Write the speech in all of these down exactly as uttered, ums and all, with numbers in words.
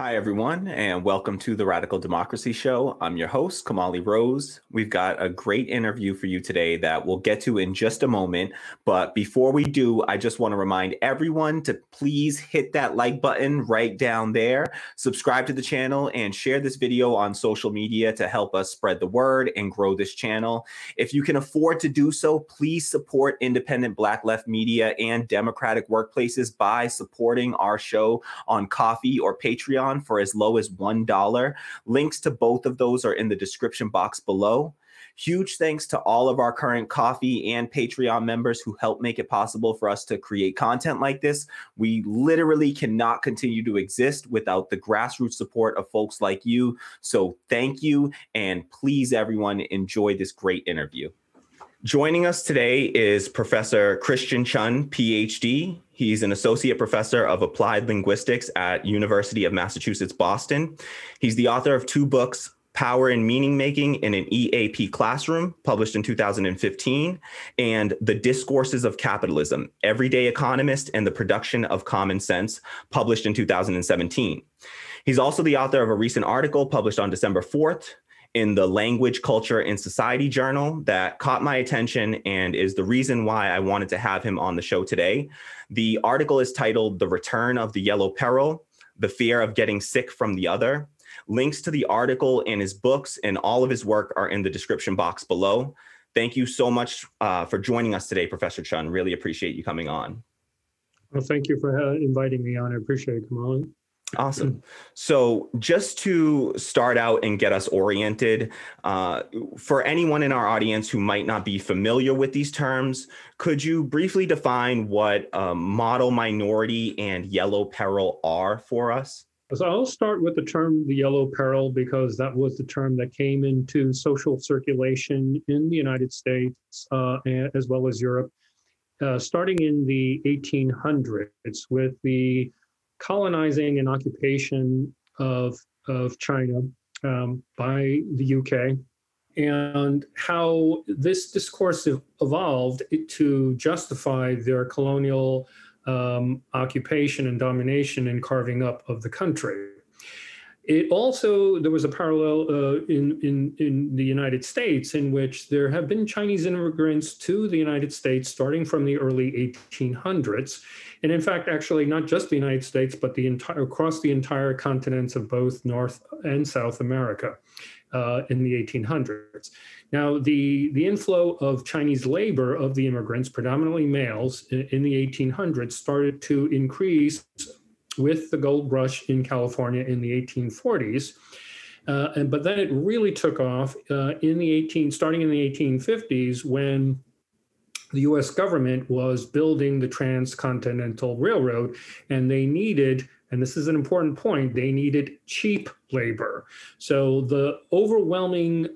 Hi, everyone, and welcome to the Radical Democracy Show. I'm your host, Kamali Rose. We've got a great interview for you today that we'll get to in just a moment. But before we do, I just want to remind everyone to please hit that like button right down there, subscribe to the channel, and share this video on social media to help us spread the word and grow this channel. If you can afford to do so, please support independent Black left media and democratic workplaces by supporting our show on Ko-fi or Patreon for as low as one dollar. Links to both of those are in the description box below. Huge thanks to all of our current Ko-fi and Patreon members who help make it possible for us to create content like this. We literally cannot continue to exist without the grassroots support of folks like you. So thank you, and please, everyone, enjoy this great interview. Joining us today is Professor Christian Chun, P H D. He's an associate professor of applied linguistics at University of Massachusetts, Boston. He's the author of two books, Power and Meaning Making in an E A P Classroom, published in two thousand fifteen, and The Discourses of Capitalism, Everyday Economist and the Production of Common Sense, published in two thousand seventeen. He's also the author of a recent article published on December fourth, in the Language, Culture, and Society journal that caught my attention and is the reason why I wanted to have him on the show today. The article is titled The Return of the Yellow Peril, The Fear of Getting Sick from the Other. Links to the article and his books and all of his work are in the description box below. Thank you so much uh, for joining us today, Professor Chun. Really appreciate you coming on. Well, thank you for uh, inviting me on. I appreciate it, Kamali. Awesome. So just to start out and get us oriented, uh, for anyone in our audience who might not be familiar with these terms, could you briefly define what um, model minority and yellow peril are for us? So I'll start with the term the yellow peril, because that was the term that came into social circulation in the United States uh, as well as Europe, uh, starting in the eighteen hundreds with the colonizing and occupation of, of China um, by the U K, and how this discourse evolved to justify their colonial um, occupation and domination and carving up of the country. It also, there was a parallel uh, in, in, in the United States, in which there have been Chinese immigrants to the United States starting from the early eighteen hundreds. And in fact, actually, not just the United States, but the entire, across the entire continents of both North and South America uh, in the eighteen hundreds. Now, the, the inflow of Chinese labor of the immigrants, predominantly males, in, in the eighteen hundreds started to increase with the gold rush in California in the eighteen forties, uh, and but then it really took off uh, in the eighteen starting in the eighteen fifties when the U S government was building the Transcontinental Railroad, and they needed, and this is an important point, they needed cheap labor. So the overwhelming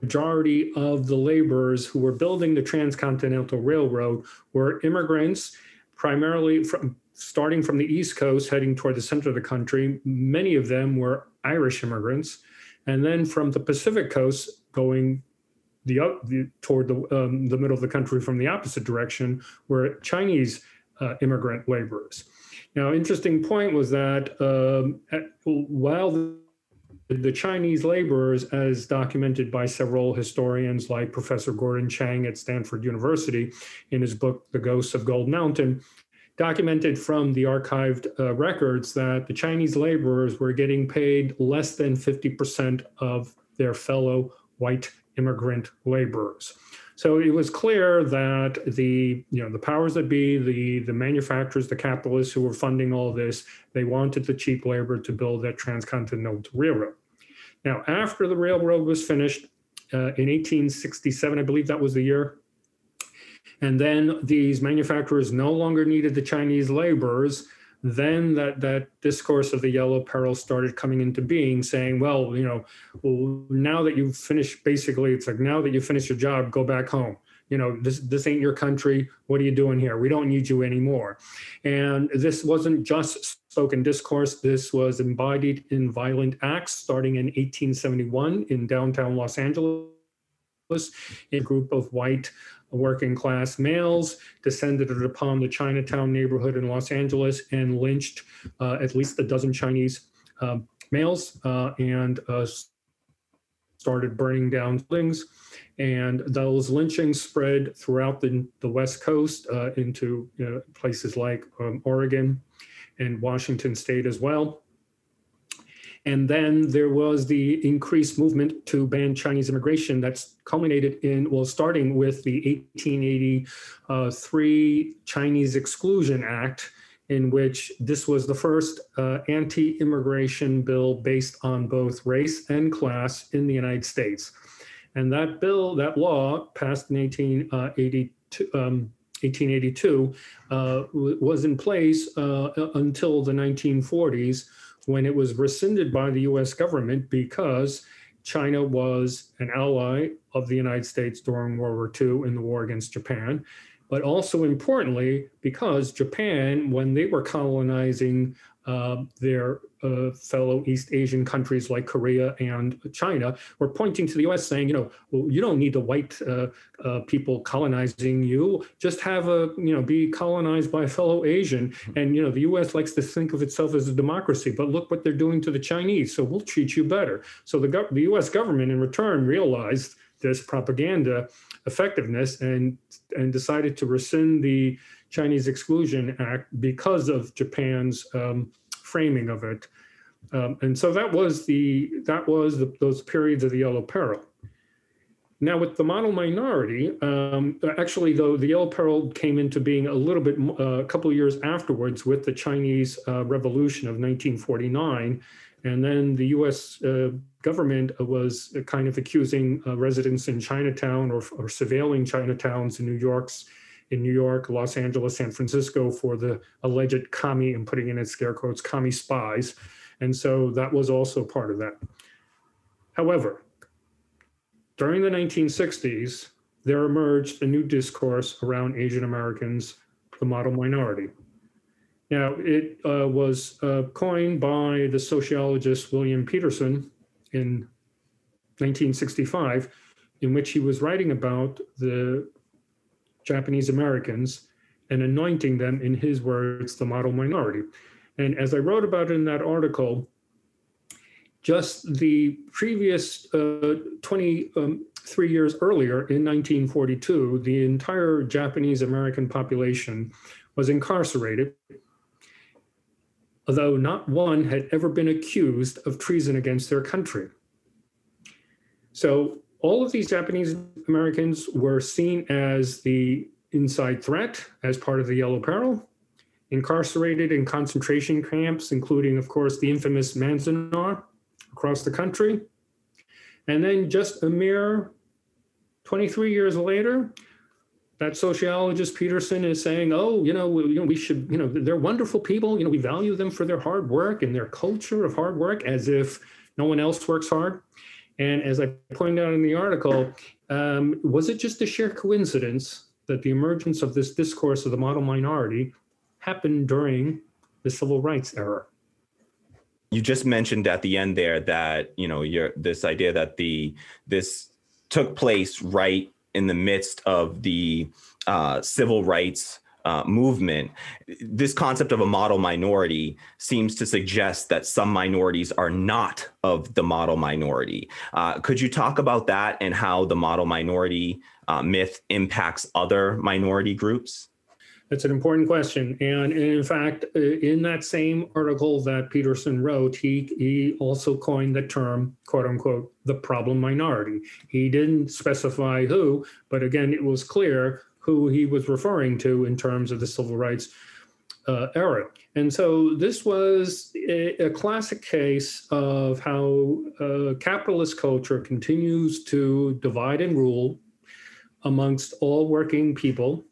majority of the laborers who were building the Transcontinental Railroad were immigrants, primarily from starting from the East Coast, heading toward the center of the country. Many of them were Irish immigrants. And then from the Pacific Coast, going the, up, the toward the, um, the middle of the country from the opposite direction, were Chinese uh, immigrant laborers. Now, interesting point was that um, at, while the, the Chinese laborers, as documented by several historians like Professor Gordon Chang at Stanford University in his book, The Ghosts of Gold Mountain, documented from the archived uh, records that the Chinese laborers were getting paid less than fifty percent of their fellow white immigrant laborers. So it was clear that the, you know, the powers that be, the, the manufacturers, the capitalists who were funding all this, they wanted the cheap labor to build that transcontinental railroad. Now, after the railroad was finished uh, in eighteen sixty-seven, I believe that was the year, and then these manufacturers no longer needed the Chinese laborers, then that, that discourse of the yellow peril started coming into being, saying, well, you know, well, now that you've finished, basically, it's like, now that you finish your job, go back home. You know, this, this ain't your country. What are you doing here? We don't need you anymore. And this wasn't just spoken discourse. This was embodied in violent acts starting in eighteen seventy-one in downtown Los Angeles. A group of white working class males descended upon the Chinatown neighborhood in Los Angeles and lynched uh, at least a dozen Chinese um, males uh, and uh, started burning down buildings. And those lynchings spread throughout the, the West Coast uh, into you know, places like um, Oregon and Washington State as well. And then there was the increased movement to ban Chinese immigration that's culminated in, well, starting with the eighteen eighty-three Chinese Exclusion Act, in which this was the first uh, anti-immigration bill based on both race and class in the United States. And that bill, that law passed in eighteen eighty-two uh, was in place uh, until the nineteen forties, when it was rescinded by the U S government because China was an ally of the United States during World War Two in the war against Japan. But also importantly, because Japan, when they were colonizing uh, their uh, fellow East Asian countries like Korea and China, were pointing to the U S saying, you know, well, you don't need the white uh, uh, people colonizing you, just have a, you know, be colonized by a fellow Asian. And, you know, the U S likes to think of itself as a democracy, but look what they're doing to the Chinese, so we'll treat you better. So the, go- the U S government in return realized this propaganda effectiveness and and decided to rescind the Chinese Exclusion Act because of Japan's um, framing of it, um, and so that was the that was the, those periods of the Yellow Peril. Now, with the model minority, um, actually, though, the Yellow Peril came into being a little bit uh, a couple of years afterwards with the Chinese uh, Revolution of nineteen forty-nine. And then the U S uh, government was kind of accusing uh, residents in Chinatown or, or surveilling Chinatowns in New York's, in New York, Los Angeles, San Francisco for the alleged commie, and putting in its scare quotes, commie spies. And so that was also part of that. However, during the nineteen sixties, there emerged a new discourse around Asian Americans, the model minority. Now, it uh, was uh, coined by the sociologist William Peterson in nineteen sixty-five, in which he was writing about the Japanese Americans and anointing them, in his words, the model minority. And as I wrote about in that article, just the previous uh, twenty-three years earlier, in nineteen forty-two, the entire Japanese American population was incarcerated, although not one had ever been accused of treason against their country. So all of these Japanese Americans were seen as the inside threat, as part of the Yellow Peril, incarcerated in concentration camps, including, of course, the infamous Manzanar across the country. And then just a mere twenty-three years later, that sociologist Peterson is saying, oh, you know, we, you know, we should, you know, they're wonderful people. You know, we value them for their hard work and their culture of hard work, as if no one else works hard. And as I pointed out in the article, um, was it just a sheer coincidence that the emergence of this discourse of the model minority happened during the civil rights era? You just mentioned at the end there that, you know, your, this idea that the this took place right in the midst of the uh, civil rights uh, movement. This concept of a model minority seems to suggest that some minorities are not of the model minority. Uh, could you talk about that and how the model minority uh, myth impacts other minority groups? That's an important question. And in fact, in that same article that Peterson wrote, he, he also coined the term, quote unquote, the problem minority. He didn't specify who, but again, it was clear who he was referring to in terms of the civil rights uh, era. And so this was a, a classic case of how uh, capitalist culture continues to divide and rule amongst all working people,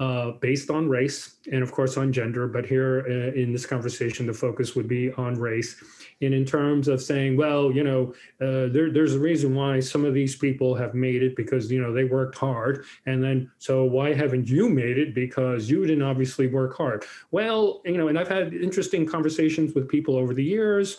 Uh, based on race and, of course, on gender. But here uh, in this conversation, the focus would be on race. And in terms of saying, well, you know, uh, there, there's a reason why some of these people have made it because, you know, they worked hard. And then, so why haven't you made it? Because you didn't obviously work hard. Well, you know, and I've had interesting conversations with people over the years.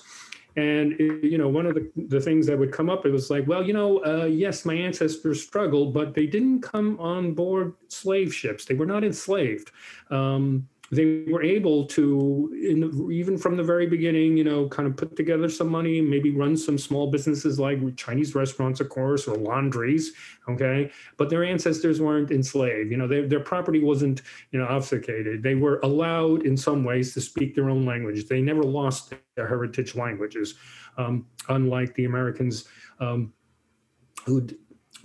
And, you know, one of the, the things that would come up, it was like, well, you know, uh, yes, my ancestors struggled, but they didn't come on board slave ships. They were not enslaved. Um, they were able to, in the, even from the very beginning, you know, kind of put together some money, maybe run some small businesses like Chinese restaurants, of course, or laundries, okay? But their ancestors weren't enslaved. You know, they, their property wasn't, you know, obfuscated. They were allowed in some ways to speak their own language. They never lost their heritage languages, um, unlike the Americans um, who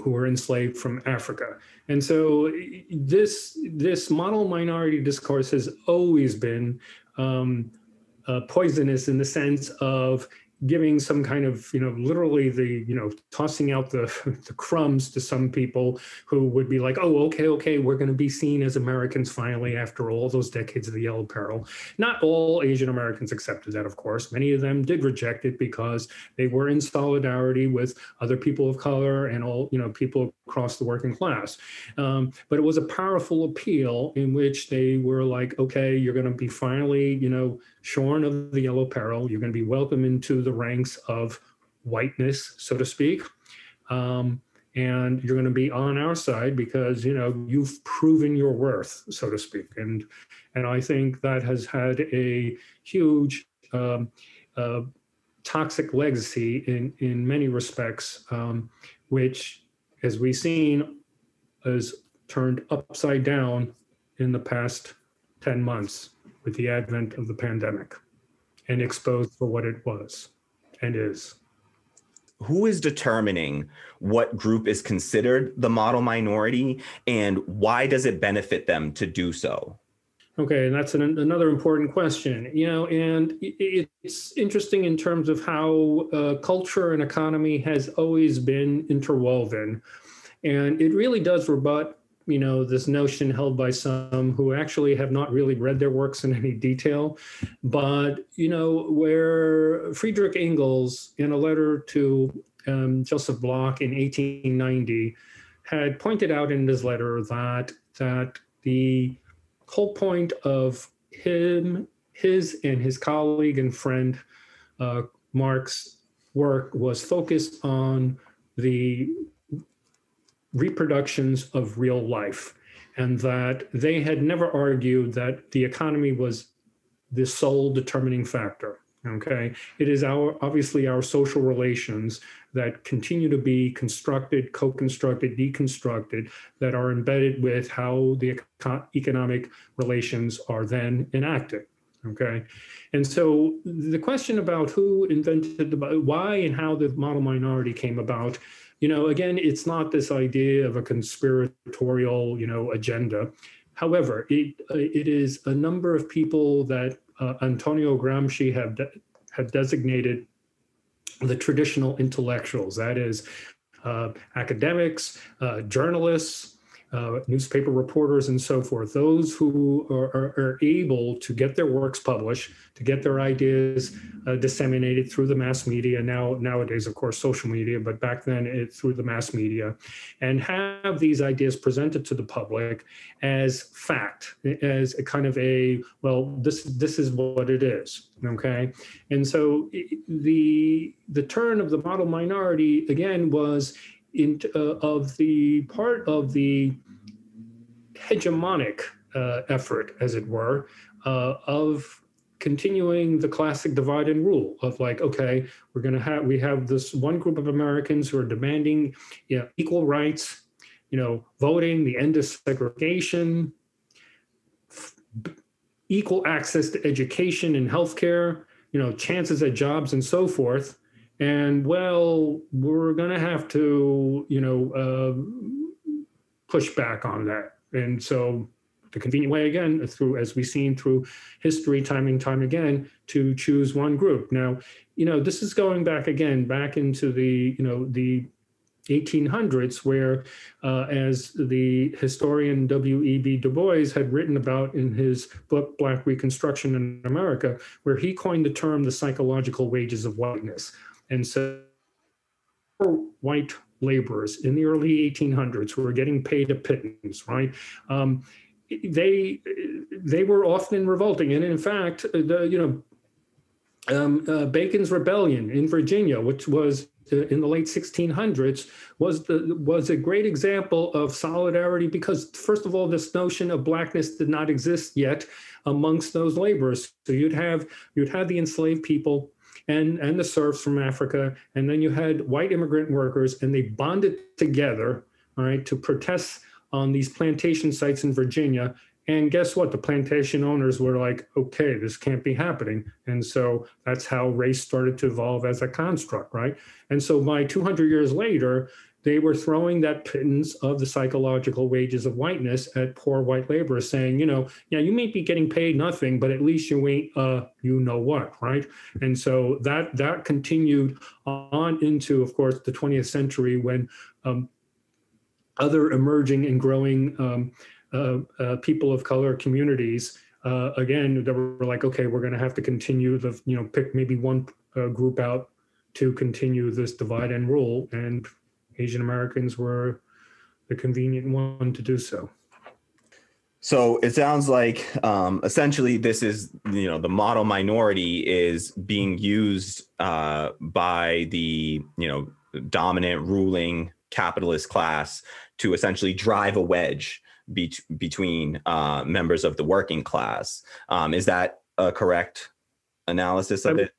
who were enslaved from Africa. And so this, this model minority discourse has always been um, uh, poisonous in the sense of giving some kind of, you know, literally the, you know, tossing out the, the crumbs to some people who would be like, oh, okay, okay, we're going to be seen as Americans finally after all those decades of the Yellow Peril. Not all Asian Americans accepted that, of course. Many of them did reject it because they were in solidarity with other people of color and all, you know, people across the working class. Um, but it was a powerful appeal in which they were like, okay, you're going to be finally, you know, shorn of the Yellow Peril. You're going to be welcomed into the ranks of whiteness, so to speak, um, and you're going to be on our side because, you know, you've proven your worth, so to speak. And and I think that has had a huge um, uh, toxic legacy in in many respects, um, which, as we've seen, has turned upside down in the past ten months with the advent of the pandemic, and exposed for what it was and is. Who is determining what group is considered the model minority, and why does it benefit them to do so? Okay, and that's an, another important question, you know, and it, it's interesting in terms of how uh, culture and economy has always been interwoven. And it really does rebut, you know, this notion held by some who actually have not really read their works in any detail. But, you know, where Friedrich Engels, in a letter to um, Joseph Bloch in eighteen ninety, had pointed out in his letter that, that the whole point of him, his and his colleague and friend uh, Marx's work was focused on the reproductions of real life, and that they had never argued that the economy was the sole determining factor, okay? It is our, obviously our social relations that continue to be constructed, co-constructed, deconstructed, that are embedded with how the eco- economic relations are then enacted, okay? And so the question about who invented the, why and how the model minority came about, you know, again, it's not this idea of a conspiratorial, you know, agenda. However, it it is a number of people that uh, Antonio Gramsci have de- have designated the traditional intellectuals. That is, uh, academics, uh, journalists, uh, newspaper reporters, and so forth. Those who are, are, are able to get their works published, to get their ideas uh, disseminated through the mass media. Now, nowadays, of course, social media, but back then it through the mass media, and have these ideas presented to the public as fact, as a kind of a, well, this this is what it is, okay? And so the the turn of the model minority, again, was In, uh, of the part of the hegemonic uh, effort, as it were, uh, of continuing the classic divide and rule of like, okay, we're going to have, we have this one group of Americans who are demanding, you know, equal rights, you know, voting, the end of segregation, f- equal access to education and healthcare, you know, chances at jobs and so forth. And, well, we're going to have to, you know, uh, push back on that. And so the convenient way, again, through, as we've seen through history time and time again, to choose one group. Now, you know, this is going back again, back into the, you know, the eighteen hundreds, where uh, as the historian W. E. B. Du Bois had written about in his book, Black Reconstruction in America, where he coined the term the psychological wages of whiteness. And so white laborers in the early eighteen hundreds who were getting paid a pittance, right? Um, they they were often revolting. And in fact, the, you know, um, uh, Bacon's Rebellion in Virginia, which was in the late sixteen hundreds, was the was a great example of solidarity, because first of all, this notion of blackness did not exist yet. amongst those laborers. So you'd have you'd have the enslaved people and and the serfs from Africa, and then you had white immigrant workers, and they bonded together, all right, to protest on these plantation sites in Virginia. And guess what? The plantation owners were like, okay, this can't be happening. And so that's how race started to evolve as a construct, right? And so by two hundred years later, they were throwing that pittance of the psychological wages of whiteness at poor white laborers, saying, you know, yeah, you may be getting paid nothing, but at least you ain't, uh, you know what, right? And so that that continued on into, of course, the twentieth century when um, other emerging and growing um, Uh, uh, people of color communities, uh, again, that were like, okay, we're going to have to continue the, you know, pick maybe one uh, group out to continue this divide and rule. And Asian Americans were the convenient one to do so. So it sounds like um, essentially this is, you know, the model minority is being used uh, by the, you know, dominant ruling capitalist class to essentially drive a wedge Be- between uh, members of the working class. Um, is that a correct analysis of it?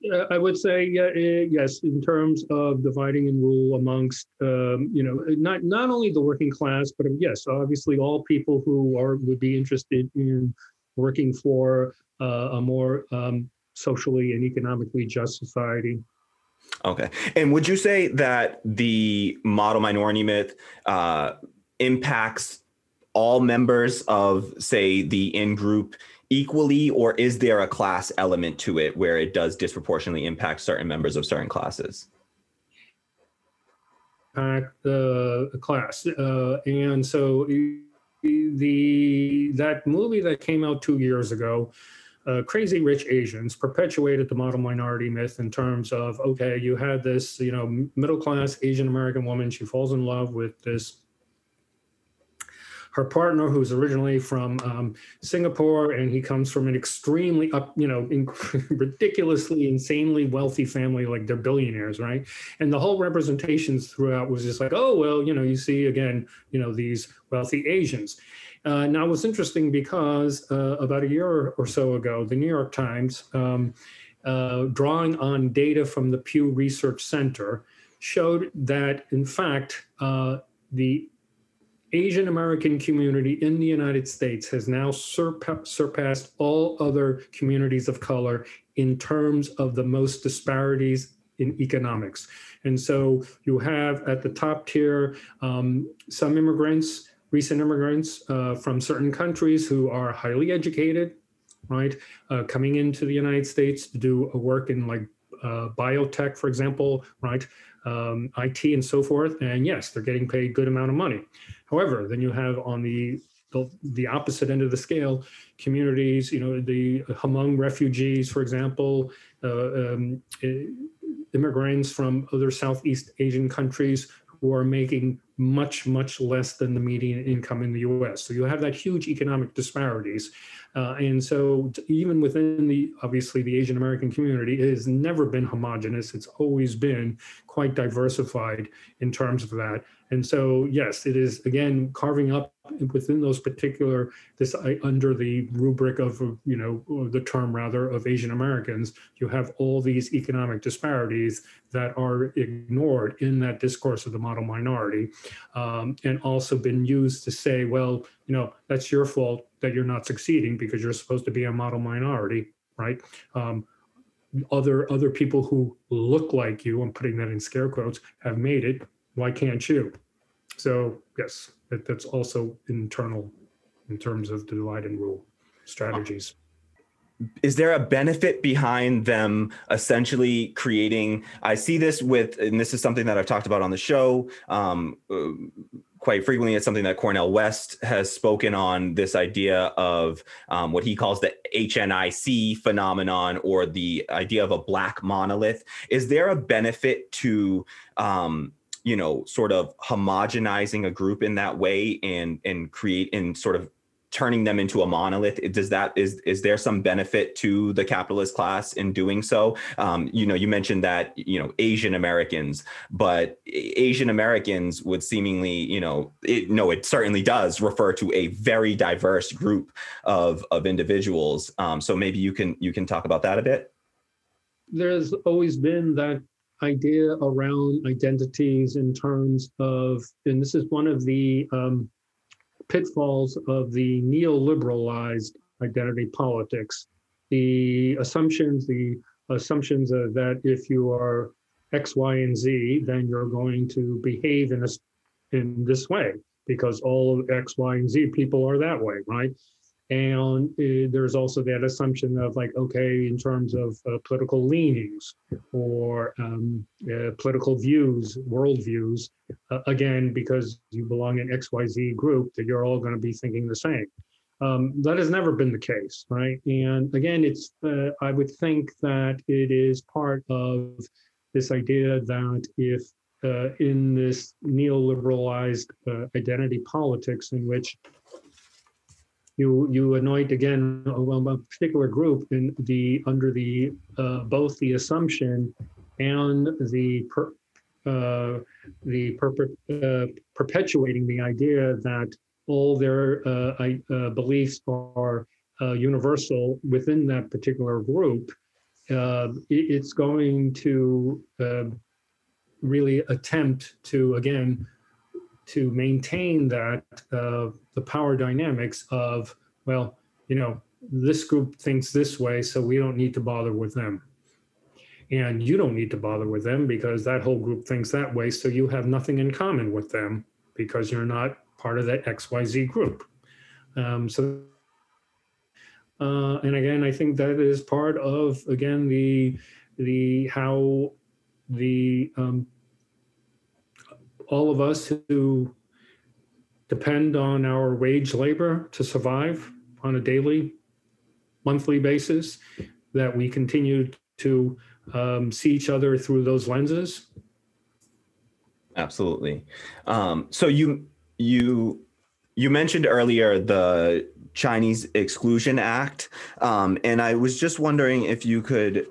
Yeah, I would say uh, yes, in terms of dividing and rule amongst, um, you know, not not only the working class, but yes, obviously all people who are would be interested in working for uh, a more um, socially and economically just society. Okay. And would you say that the model minority myth uh, impacts all members of, say, the in-group equally, or is there a class element to it where it does disproportionately impact certain members of certain classes? Impact the class. Uh, and so the that movie that came out two years ago, uh, Crazy Rich Asians, perpetuated the model minority myth in terms of, okay, you had this, you know, middle-class Asian American woman, she falls in love with this her partner, who's originally from um, Singapore, and he comes from an extremely, up, you know, inc- ridiculously, insanely wealthy family, like they're billionaires, right? And the whole representations throughout was just like, oh, well, you know, you see again, you know, these wealthy Asians. Uh, now, it was interesting because uh, about a year or so ago, the New York Times, um, uh, drawing on data from the Pew Research Center, showed that, in fact, uh, the Asian American community in the United States has now surpa- surpassed all other communities of color in terms of the most disparities in economics. And so you have at the top tier um, some immigrants, recent immigrants uh, from certain countries who are highly educated, right, uh, coming into the United States to do a work in like uh, biotech, for example, right, um, I T and so forth. And yes, they're getting paid a good amount of money. However, then you have on the, the the opposite end of the scale, communities, you know, the Hmong refugees, for example, uh, um, immigrants from other Southeast Asian countries who are making much, much less than the median income in the U S. So you have that huge economic disparities. Uh, and so even within the, obviously, the Asian American community, it has never been homogenous. It's always been quite diversified in terms of that. And so, yes, it is, again, carving up within those particular, this under the rubric of, you know, the term rather of Asian Americans, you have all these economic disparities that are ignored in that discourse of the model minority, um, and also been used to say, well, you know, that's your fault that you're not succeeding because you're supposed to be a model minority, right? Um, other other people who look like you, I'm putting that in scare quotes, have made it. Why can't you? So yes, that, that's also internal in terms of divide and rule strategies. Is there a benefit behind them essentially creating, I see this with, and this is something that I've talked about on the show um, quite frequently, it's something that Cornel West has spoken on, this idea of um, what he calls the H N I C phenomenon, or the idea of a black monolith. Is there a benefit to, um, you know, sort of homogenizing a group in that way and and create and sort of turning them into a monolith? Does that, is, is there some benefit to the capitalist class in doing so? Um, you know, you mentioned that, you know, Asian Americans, but Asian Americans would seemingly, you know, it, no, it certainly does refer to a very diverse group of, of individuals. Um, so maybe you can, you can talk about that a bit. There's always been that idea around identities in terms of, and this is one of the um, pitfalls of the neoliberalized identity politics. The assumptions, the assumptions are that if you are X, Y, and Z, then you're going to behave in this, in this way, because all of X, Y, and Z people are that way, right? And uh, there's also that assumption of like, okay, in terms of uh, political leanings or um, uh, political views, worldviews, uh, again, because you belong in X Y Z group, that you're all going to be thinking the same. Um, that has never been the case, right? And again, it's uh, I would think that it is part of this idea that if uh, in this neoliberalized uh, identity politics in which You, you anoint again a, a particular group in the under the uh, both the assumption and the per, uh, the perpe uh, perpetuating the idea that all their uh, I, uh, beliefs are uh, universal within that particular group, uh, it, it's going to uh, really attempt to again. to maintain that uh, the power dynamics of, well, you know, this group thinks this way, so we don't need to bother with them. And you don't need to bother with them because that whole group thinks that way, so you have nothing in common with them because you're not part of that X Y Z group. Um, so, uh, and again, I think that is part of, again, the, the how the, um, all of us who depend on our wage labor to survive on a daily, monthly basis, that we continue to um, see each other through those lenses. Absolutely. Um, so you you you mentioned earlier the Chinese Exclusion Act, um, and I was just wondering if you could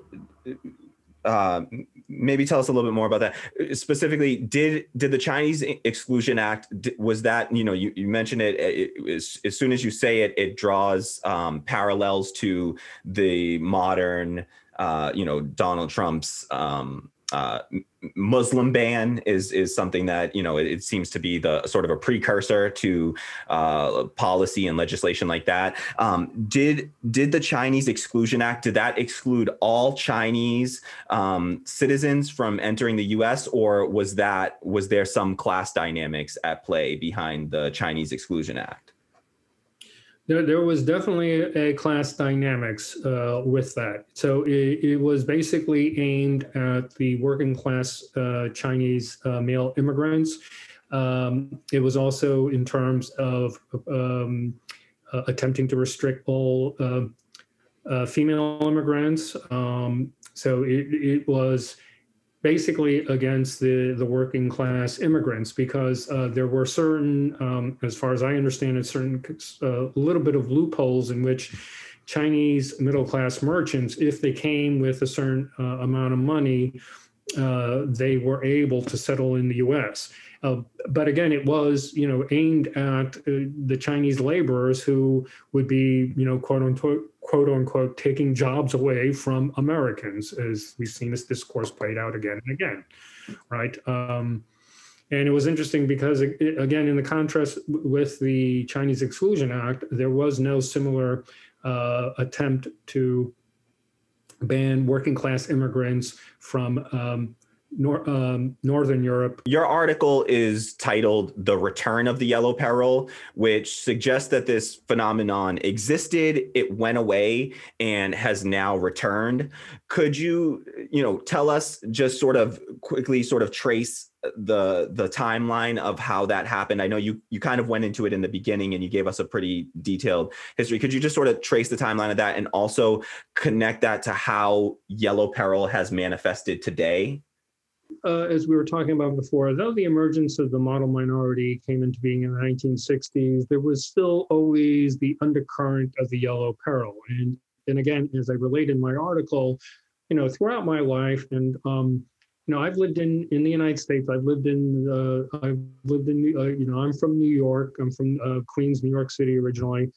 uh, maybe tell us a little bit more about that. Specifically, did did the Chinese Exclusion Act, was that, you know, you, you mentioned it, it, it as, as soon as you say it, it draws um, parallels to the modern, uh, you know, Donald Trump's um, uh, Muslim ban is is something that, you know, it, it seems to be the sort of a precursor to uh, policy and legislation like that. Um, did did the Chinese Exclusion Act, did that exclude all Chinese um, citizens from entering the U S, or was that was there some class dynamics at play behind the Chinese Exclusion Act? There, there was definitely a class dynamics uh, with that. So it, it was basically aimed at the working class uh, Chinese uh, male immigrants. Um, it was also in terms of um, uh, attempting to restrict all uh, uh, female immigrants. Um, so it, it was basically against the, the working class immigrants, because uh, there were certain, um, as far as I understand it, certain uh, little bit of loopholes in which Chinese middle class merchants, if they came with a certain uh, amount of money, uh, they were able to settle in the U S. Uh, but again, it was, you know, aimed at uh, the Chinese laborers who would be, you know, quote unquote, quote unquote, taking jobs away from Americans, as we've seen this discourse played out again and again, right? Um, and it was interesting because, it, it, again, in the contrast with the Chinese Exclusion Act, there was no similar uh, attempt to ban working class immigrants from um, Nor um, Northern Europe. Your article is titled The Return of the Yellow Peril, which suggests that this phenomenon existed, it went away, and has now returned. Could you, you know, tell us just sort of quickly sort of trace the the timeline of how that happened? I know you you kind of went into it in the beginning and you gave us a pretty detailed history. Could you just sort of trace the timeline of that and also connect that to how Yellow Peril has manifested today? Uh, as we were talking about before, though the emergence of the model minority came into being in the nineteen sixties, there was still always the undercurrent of the Yellow Peril. And, and again, as I relate in my article, you know, throughout my life, and um, you know, I've lived in in the United States. I've lived in uh, I've lived in uh, you know, I'm from New York. I'm from uh, Queens, New York City originally,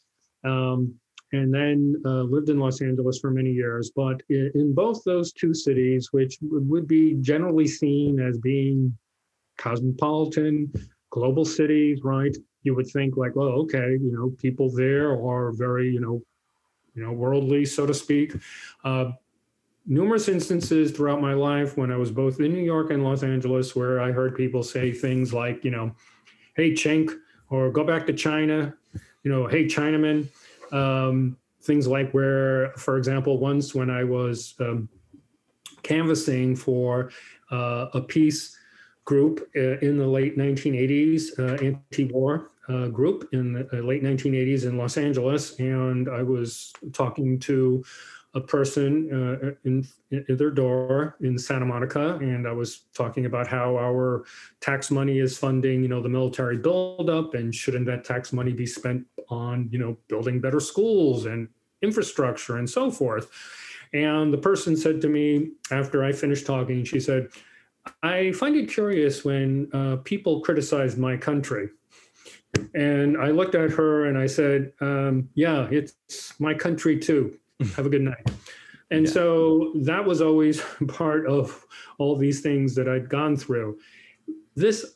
um, and then uh, lived in Los Angeles for many years. But in both those two cities, which would be generally seen as being cosmopolitan, global cities, right? You would think like, well, okay, you know, people there are very, you know, you know, worldly, so to speak. Uh, Numerous instances throughout my life when I was both in New York and Los Angeles where I heard people say things like, you know, hey, chink, or go back to China, you know, hey, Chinaman. Um, things like where, for example, once when I was um, canvassing for uh, a peace group in the late nineteen eighties, uh, anti-war uh, group in the late nineteen eighties in Los Angeles, and I was talking to a person uh, in, in their door in Santa Monica, and I was talking about how our tax money is funding, you know, the military buildup, and shouldn't that tax money be spent on, you know, building better schools and infrastructure and so forth. And the person said to me after I finished talking, she said, "I find it curious when uh, people criticize my country." And I looked at her and I said, um, "Yeah, it's my country too. Have a good night." And yeah. So that was always part of all these things that I'd gone through. This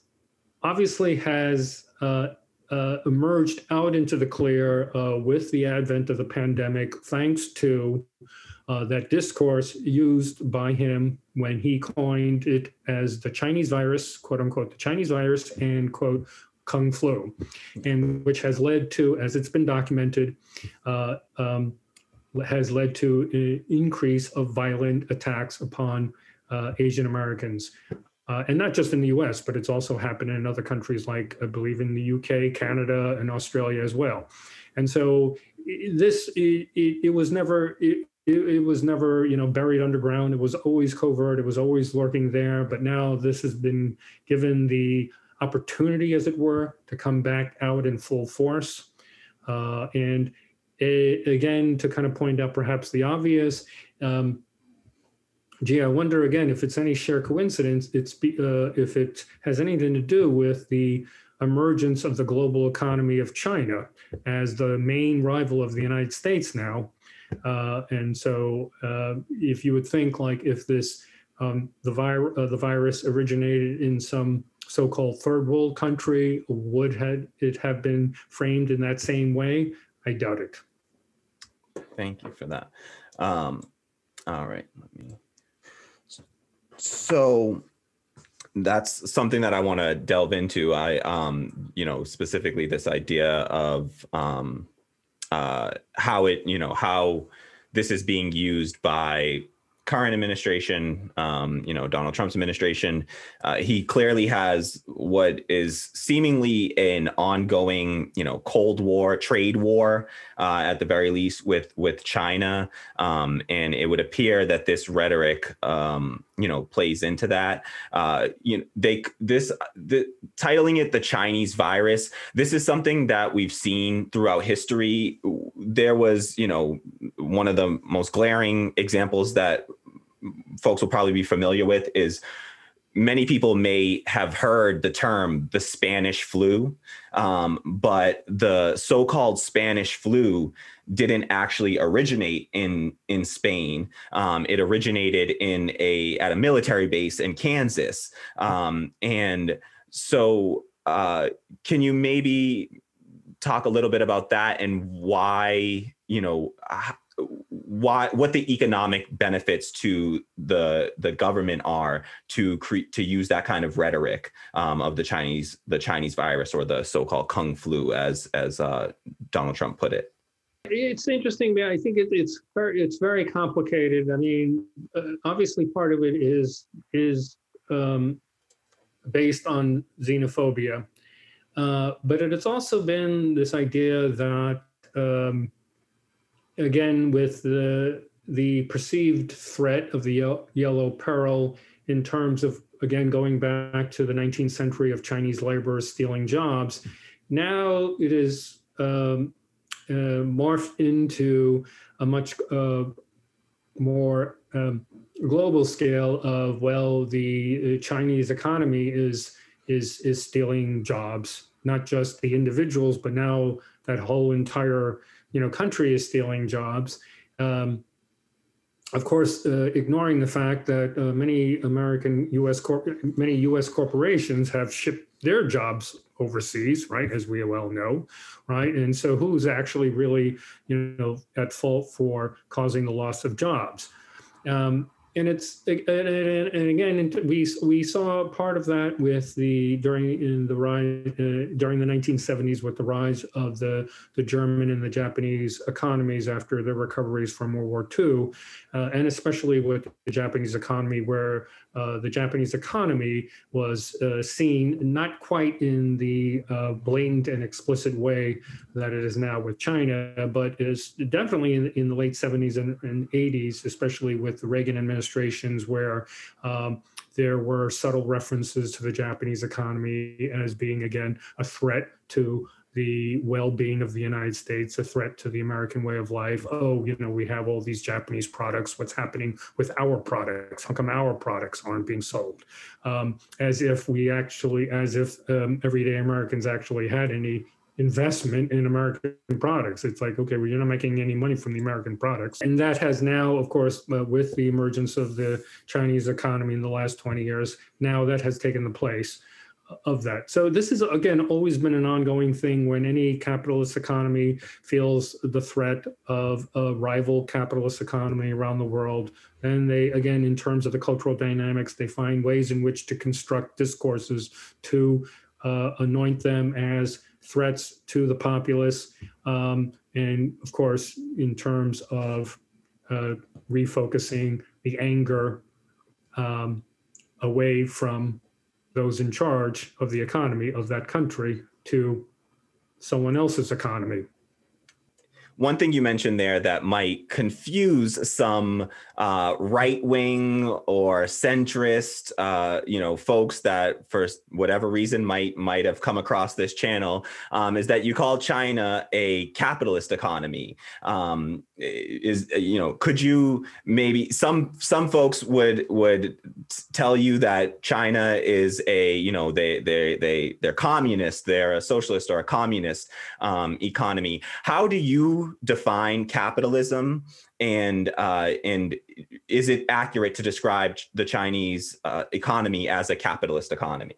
obviously has uh, uh, emerged out into the clear uh, with the advent of the pandemic, thanks to uh, that discourse used by him when he coined it as the Chinese virus, quote unquote, the Chinese virus, and quote, Kung Flu, and which has led to, as it's been documented, uh, um, has led to an increase of violent attacks upon uh, Asian Americans. Uh, and not just in the U S, but it's also happened in other countries like, I believe, in the U K, Canada, and Australia as well. And so this, it, it, it was never, it, it was never, you know, buried underground. It was always covert. It was always lurking there. But now this has been given the opportunity, as it were, to come back out in full force. Uh, and A, again, to kind of point out perhaps the obvious, um, gee, I wonder again if it's any sheer coincidence, it's be, uh, if it has anything to do with the emergence of the global economy of China as the main rival of the United States now. Uh, and so uh, if you would think like if this, um, the, vir- uh, the virus originated in some so-called third world country, would had it have been framed in that same way? I doubt it. Thank you for that. Um, all right. Let me. So that's something that I want to delve into. I, um, you know, specifically this idea of um, uh, how it, you know, how this is being used by current administration, um, you know, Donald Trump's administration. Uh, he clearly has what is seemingly an ongoing, you know, Cold War, trade war, uh, at the very least with with China. Um, and it would appear that this rhetoric, um, you know, plays into that. Uh, you know, they this the titling it the Chinese virus. This is something that we've seen throughout history. There was, you know, one of the most glaring examples that folks will probably be familiar with is many people may have heard the term the Spanish flu, um, but the so-called Spanish flu didn't actually originate in in Spain. Um, it originated in a at a military base in Kansas. Um, and so uh, can you maybe talk a little bit about that and why, you know, why what the economic benefits to the the government are to cre- to use that kind of rhetoric um, of the Chinese the Chinese virus or the so-called Kung Flu, as as uh, Donald Trump put it. It's interesting, man. I think it, it's very, it's very complicated. I mean, uh, obviously, part of it is is um, based on xenophobia, uh, but it, it's also been this idea that. Um, Again, with the the perceived threat of the Yellow Peril in terms of, again, going back to the nineteenth century of Chinese laborers stealing jobs, now it is um, uh, morphed into a much uh, more um, global scale of, well, the Chinese economy is, is, is stealing jobs, not just the individuals, but now that whole entire, you know, country is stealing jobs. Um, Of course, uh, ignoring the fact that uh, many American U S corp many U S corporations have shipped their jobs overseas, right, as we well know, right? And so who's actually really, you know, at fault for causing the loss of jobs? Um, and it's and, and again, we we saw part of that with the during in the rise uh, during the nineteen seventies with the rise of the the German and the Japanese economies after their recoveries from World War Two, uh, and especially with the Japanese economy, where uh, the Japanese economy was uh, seen not quite in the uh, blatant and explicit way that it is now with China, but is definitely in, in the late seventies and, and eighties, especially with the Reagan administration. Administrations where um, there were subtle references to the Japanese economy as being, again, a threat to the well-being of the United States, a threat to the American way of life. Oh, you know, we have all these Japanese products. What's happening with our products? How come our products aren't being sold? Um, as if we actually, as if um, everyday Americans actually had any investment in American products. It's like, okay, well, you're not making any money from the American products. And that has now, of course, uh, with the emergence of the Chinese economy in the last twenty years, now that has taken the place of that. So this is, again, always been an ongoing thing when any capitalist economy feels the threat of a rival capitalist economy around the world. And they, again, in terms of the cultural dynamics, they find ways in which to construct discourses to uh, anoint them as threats to the populace, um, and of course, in terms of uh, refocusing the anger um, away from those in charge of the economy of that country to someone else's economy. One thing you mentioned there that might confuse some uh, right-wing or centrist, uh, you know, folks that for whatever reason might might have come across this channel um, is that you call China a capitalist economy. Um, is you know, could you maybe some some folks would would tell you that China is a you know they they they they're communist, they're a socialist or a communist um, economy. How do you define capitalism, and uh, and is it accurate to describe the Chinese uh, economy as a capitalist economy?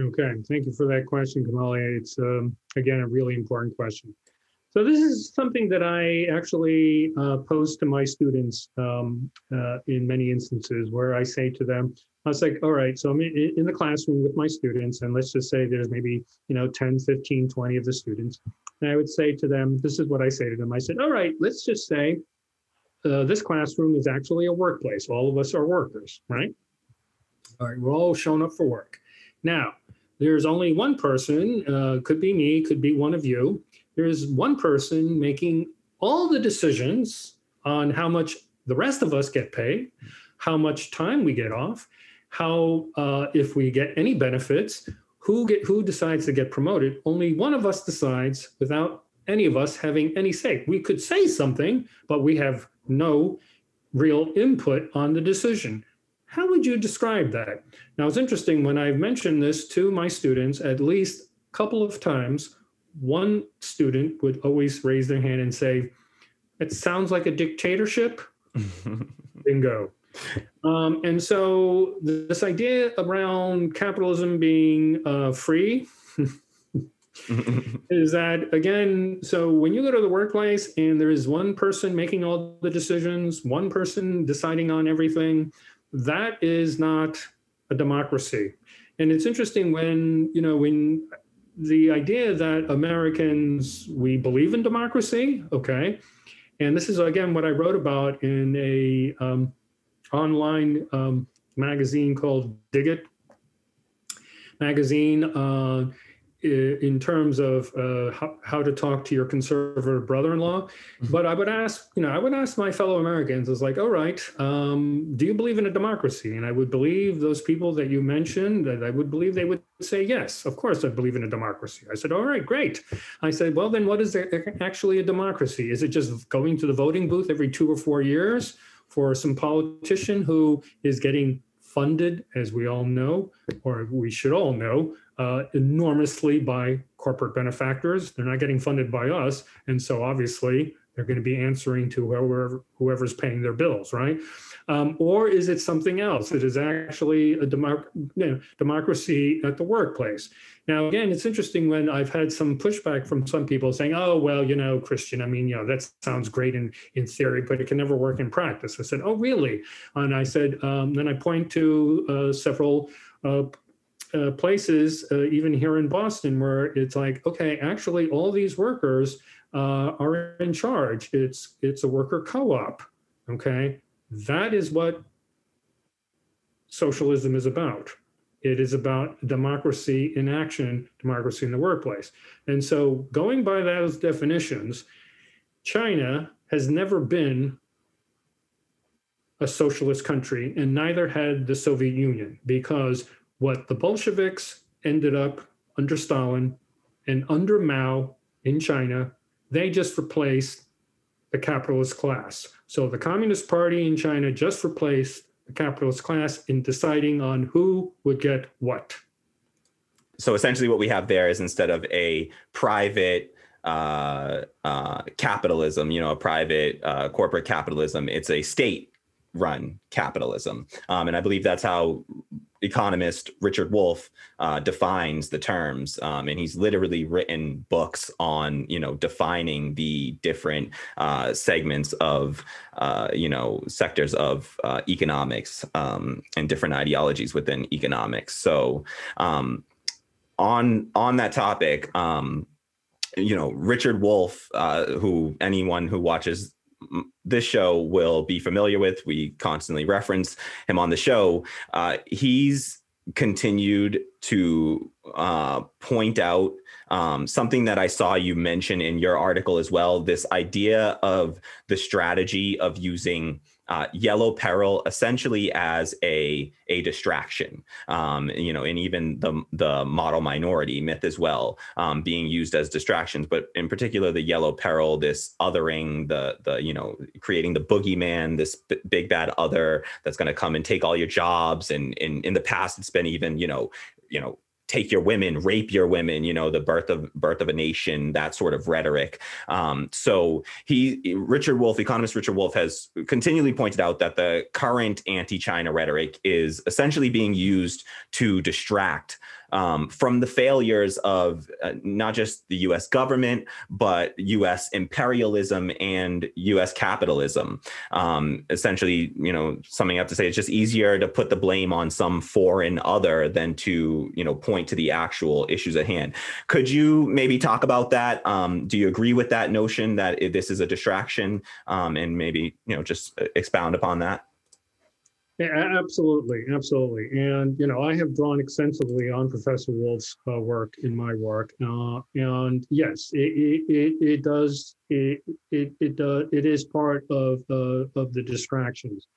Okay, thank you for that question, Kamali. It's um, again a really important question. So this is something that I actually uh, pose to my students um, uh, in many instances, where I say to them, I was like, all right, so I'm in, in the classroom with my students, and let's just say there's maybe, you know, ten, fifteen, twenty of the students. And I would say to them, this is what I say to them. I said, all right, let's just say uh, this classroom is actually a workplace. All of us are workers, right? All right, we're all shown up for work. Now, there's only one person, uh, could be me, could be one of you. There's one person making all the decisions on how much the rest of us get paid, how much time we get off, how uh, if we get any benefits, who get who decides to get promoted. Only one of us decides without any of us having any say. We could say something, but we have no real input on the decision. How would you describe that? Now, it's interesting, when I've mentioned this to my students at least a couple of times, one student would always raise their hand and say, it sounds like a dictatorship. Bingo. Um, and so th this idea around capitalism being uh, free is that, again, so when you go to the workplace and there is one person making all the decisions, one person deciding on everything, that is not a democracy. And it's interesting when, you know, when the idea that Americans, we believe in democracy, okay, and this is, again, what I wrote about in a um, online um, magazine called Dig It magazine. Uh, in terms of uh, how, how to talk to your conservative brother-in-law. Mm-hmm. But I would ask, you know, I would ask my fellow Americans, I was like, all right, um, do you believe in a democracy? And I would believe those people that you mentioned, that I would believe they would say, yes, of course, I believe in a democracy. I said, all right, great. I said, well, then what is actually a democracy? Is it just going to the voting booth every two or four years for some politician who is getting funded, as we all know, or we should all know, uh, enormously by corporate benefactors? They're not getting funded by us. And so obviously they're going to be answering to whoever, whoever's paying their bills, right? Um, or is it something else? It is actually a democ- you know, democracy at the workplace. Now, again, it's interesting when I've had some pushback from some people saying, oh, well, you know, Christian, I mean, you know, that sounds great in, in theory, but it can never work in practice. I said, oh, really? And I said, um, then I point to uh, several uh, uh, places, uh, even here in Boston, where it's like, okay, actually, all these workers uh, are in charge. It's, it's a worker co-op, okay? That is what socialism is about. It is about democracy in action, democracy in the workplace. And so going by those definitions, China has never been a socialist country, and neither had the Soviet Union, because what the Bolsheviks ended up under Stalin and under Mao in China, they just replaced the capitalist class. So the Communist Party in China just replaced the capitalist class in deciding on who would get what. So essentially what we have there is, instead of a private uh, uh, capitalism, you know, a private uh, corporate capitalism, it's a state-run capitalism. Um, and I believe that's how economist Richard Wolff uh, defines the terms, um, and he's literally written books on, you know, defining the different uh, segments of, uh, you know, sectors of uh, economics um, and different ideologies within economics. So, um, on on that topic, um, you know, Richard Wolff, uh, who anyone who watches this show will be familiar with. We constantly reference him on the show. Uh, he's continued to uh, point out um, something that I saw you mention in your article as well, this idea of the strategy of using uh, Yellow Peril essentially as a, a distraction, um, you know, and even the, the model minority myth as well, um, being used as distractions, but in particular, the Yellow Peril, this othering, the, the, you know, creating the boogeyman, this b- big bad other that's going to come and take all your jobs. And in, in the past, it's been even, you know, you know, take your women, rape your women, you know, the birth of birth of a nation, that sort of rhetoric. Um, so he, Richard Wolff, economist Richard Wolff, has continually pointed out that the current anti-China rhetoric is essentially being used to distract um, from the failures of uh, not just the U S government, but U S imperialism and U S capitalism. Um, essentially, you know, something I have to say, it's just easier to put the blame on some foreign other than to, you know, point to the actual issues at hand. Could you maybe talk about that? Um, do you agree with that notion that this is a distraction? Um, and maybe, you know, just expound upon that. Yeah, absolutely, absolutely. And, you know, I have drawn extensively on Professor Wolff's uh, work in my work. Uh, and yes, it, it, it does, it, it, it, uh, it is part of, uh, of the distractions.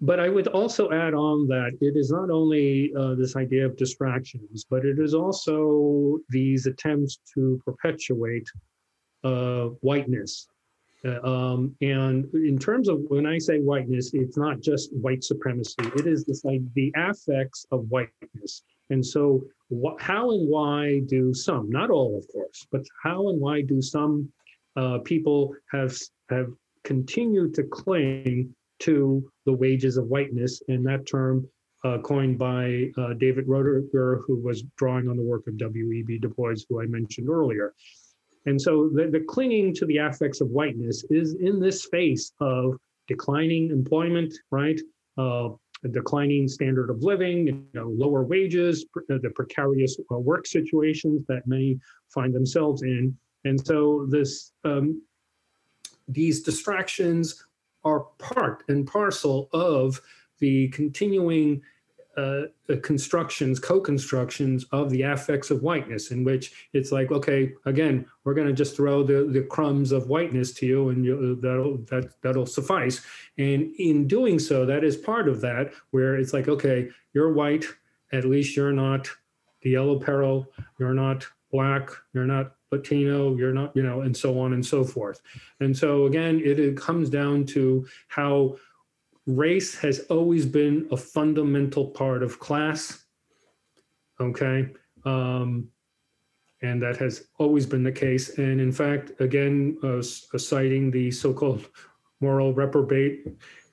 But I would also add on that it is not only uh, this idea of distractions, but it is also these attempts to perpetuate uh, whiteness. Um, and in terms of when I say whiteness, it's not just white supremacy. It is this, like, the affects of whiteness. And so wh- how and why do some, not all, of course, but how and why do some uh, people have have continued to cling to the wages of whiteness, and that term uh, coined by uh, David Roediger, who was drawing on the work of W. E. B. Du Bois, who I mentioned earlier. And so the, the clinging to the affects of whiteness is in this space of declining employment, right? Uh, a declining standard of living, you know, lower wages, the precarious work situations that many find themselves in. And so this, um, these distractions are part and parcel of the continuing uh, constructions, co-constructions of the affects of whiteness, in which it's like, okay, again, we're going to just throw the, the crumbs of whiteness to you, and you, that'll that, that'll suffice. And in doing so, that is part of that, where it's like, okay, you're white, at least you're not the Yellow Peril, you're not Black, you're not Latino, you're not, you know, and so on and so forth. And so again, it, it comes down to how race has always been a fundamental part of class, okay? Um, and that has always been the case. And in fact, again, uh, uh, citing the so-called moral reprobate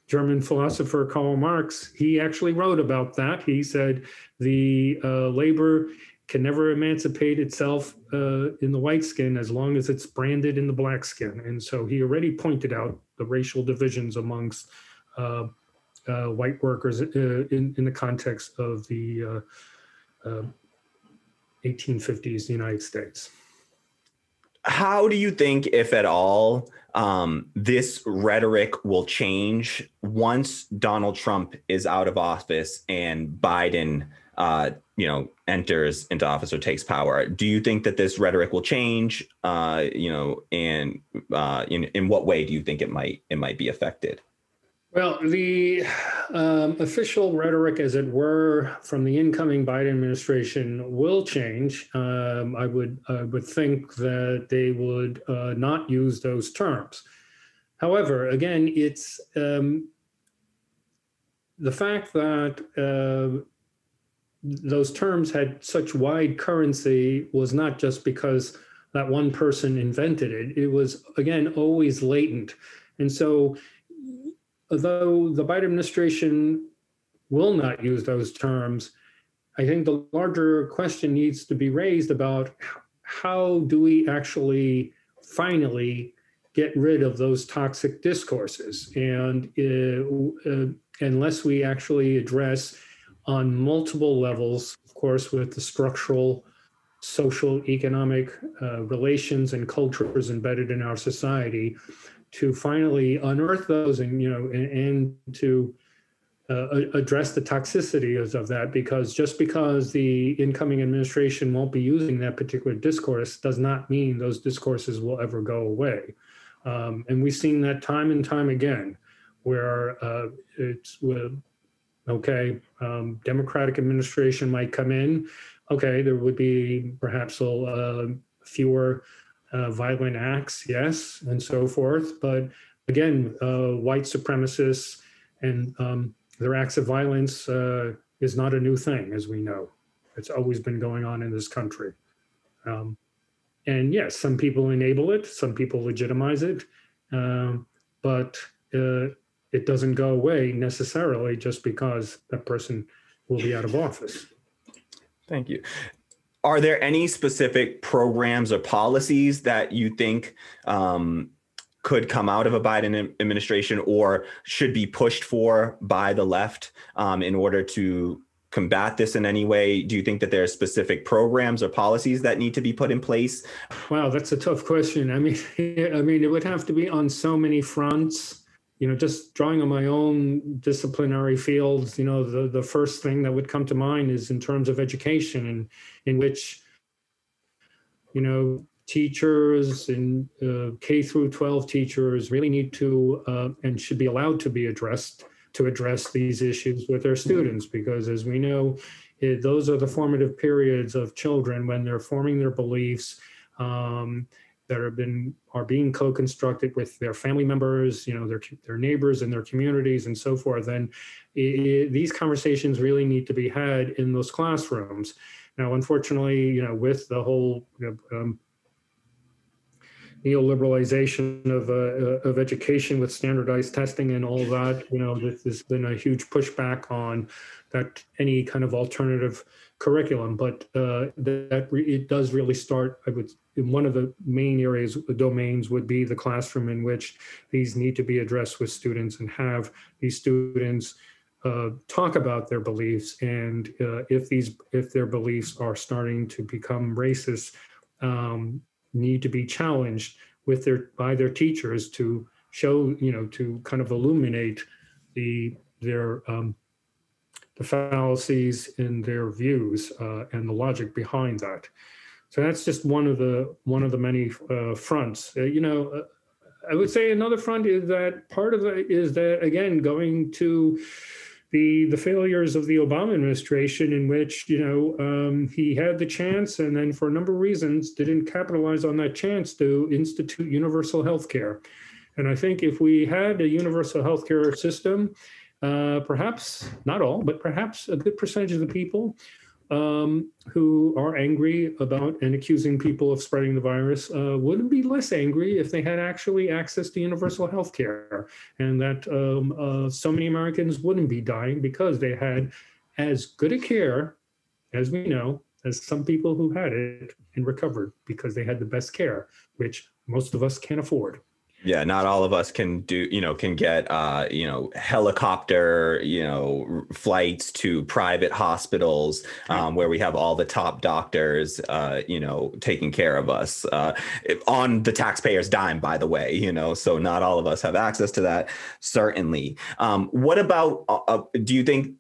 German philosopher Karl Marx, he actually wrote about that. He said the uh, labor can never emancipate itself uh, in the white skin as long as it's branded in the black skin. And so he already pointed out the racial divisions amongst Uh, uh, white workers uh, in, in the context of the uh, uh, eighteen fifties United States. How do you think, if at all, um, this rhetoric will change once Donald Trump is out of office and Biden, uh, you know, enters into office or takes power? Do you think that this rhetoric will change? Uh, you know, and uh, in in what way do you think it might it might be affected? Well, the um, official rhetoric, as it were, from the incoming Biden administration will change. Um, I would I would think that they would uh, not use those terms. However, again, it's um, the fact that uh, those terms had such wide currency was not just because that one person invented it. It was, again, always latent. And so, although the Biden administration will not use those terms, I think the larger question needs to be raised about how do we actually finally get rid of those toxic discourses? And uh, uh, unless we actually address on multiple levels, of course, with the structural, social, economic uh, relations and cultures embedded in our society, to finally unearth those and, you know, and, and to uh, address the toxicities of that, because just because the incoming administration won't be using that particular discourse does not mean those discourses will ever go away. Um, and we've seen that time and time again, where uh, it's, uh, okay, um, Democratic administration might come in, okay, there would be perhaps uh, fewer Uh, violent acts, yes, and so forth. But again, uh, white supremacists and um, their acts of violence uh, is not a new thing, as we know. It's always been going on in this country. Um, and yes, some people enable it, some people legitimize it, um, but uh, it doesn't go away necessarily just because that person will be out of office. Thank you. Are there any specific programs or policies that you think um, could come out of a Biden administration or should be pushed for by the left um, in order to combat this in any way? Do you think that there are specific programs or policies that need to be put in place? Wow, that's a tough question. I mean, I mean, it would have to be on so many fronts. You know, just drawing on my own disciplinary fields, you know, the, the first thing that would come to mind is in terms of education, and in which, you know, teachers and uh, K through twelve teachers really need to uh, and should be allowed to be addressed to address these issues with their students, because as we know, it, those are the formative periods of children when they're forming their beliefs. Um, that have been are being co-constructed with their family members, you know, their their neighbors and their communities and so forth. And it, these conversations really need to be had in those classrooms. Now, unfortunately, you know, with the whole you know, um, neoliberalization of uh, of education with standardized testing and all that, you know, there's been a huge pushback on that any kind of alternative curriculum. But uh, that re- it does really start. I would one of the main areas domains would be the classroom, in which these need to be addressed with students and have these students uh, talk about their beliefs, and uh, if these if their beliefs are starting to become racist. Um, need to be challenged with their by their teachers to show, you know, to kind of illuminate the their um, the fallacies in their views uh, and the logic behind that. So that's just one of the one of the many uh, fronts. Uh, you know, uh, I would say another front is that part of it is that, again, going to the the failures of the Obama administration, in which, you know, um, he had the chance and then for a number of reasons didn't capitalize on that chance to institute universal health care. And I think if we had a universal health care system, uh, perhaps, not all, but perhaps a good percentage of the people um, who are angry about and accusing people of spreading the virus uh, wouldn't be less angry if they had actually access to universal health care, and that um, uh, so many Americans wouldn't be dying because they had as good a care, as we know, as some people who had it and recovered because they had the best care, which most of us can't afford. Yeah, not all of us can do, you know, can get, uh, you know, helicopter, you know, flights to private hospitals um, where we have all the top doctors, uh, you know, taking care of us uh, on the taxpayer's dime, by the way, you know, so not all of us have access to that, certainly. Um, what about, uh, do you think